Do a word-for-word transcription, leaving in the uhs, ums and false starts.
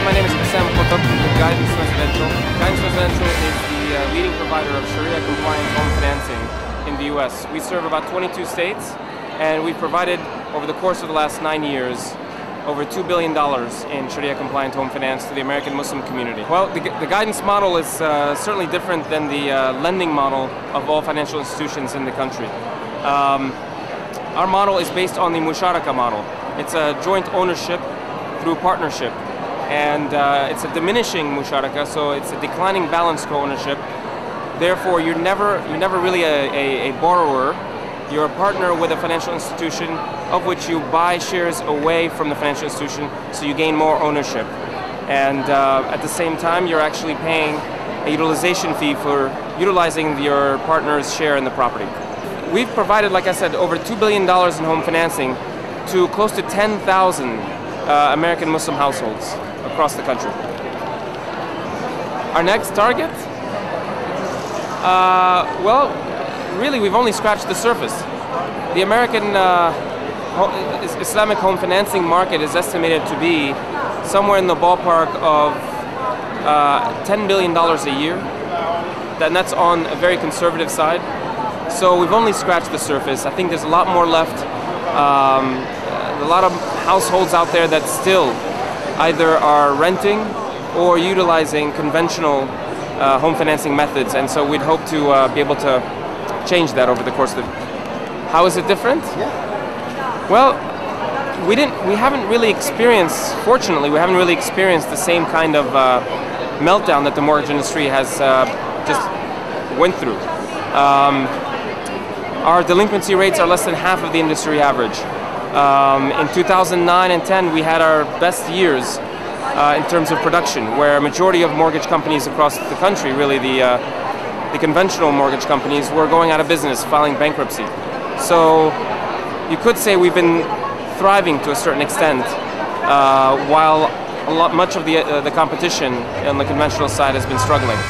Hi, my name is Qasem Al Qutub with Guidance Residential. Guidance Residential is the uh, leading provider of Sharia-compliant home financing in the U S We serve about twenty-two states, and we've provided, over the course of the last nine years, over two billion dollars in Sharia-compliant home finance to the American Muslim community. Well, the, the guidance model is uh, certainly different than the uh, lending model of all financial institutions in the country. Um, our model is based on the Musharaka model. It's a joint ownership through partnership. And uh, it's a diminishing Musharaka, so it's a declining balance co-ownership. Therefore, you're never, you're never really a, a, a borrower. You're a partner with a financial institution of which you buy shares away from the financial institution, so you gain more ownership. And uh, at the same time, you're actually paying a utilization fee for utilizing your partner's share in the property. We've provided, like I said, over two billion dollars in home financing to close to ten thousand uh, American Muslim households across the country. Our next target? Uh, well, really we've only scratched the surface. The American uh, Islamic home financing market is estimated to be somewhere in the ballpark of uh, ten billion dollars a year, and that's on a very conservative side. So we've only scratched the surface. I think there's a lot more left. Um, a lot of households out there that still either are renting or utilizing conventional uh, home financing methods, and so we'd hope to uh, be able to change that over the course of the... How is it different? Yeah. Well, we didn't, we haven't really experienced, fortunately, we haven't really experienced the same kind of uh, meltdown that the mortgage industry has uh, just went through. Um, our delinquency rates are less than half of the industry average. Um, in two thousand nine and ten, we had our best years uh, in terms of production, where a majority of mortgage companies across the country, really the, uh, the conventional mortgage companies, were going out of business, filing bankruptcy. So you could say we've been thriving to a certain extent, uh, while a lot, much of the, uh, the competition on the conventional side has been struggling.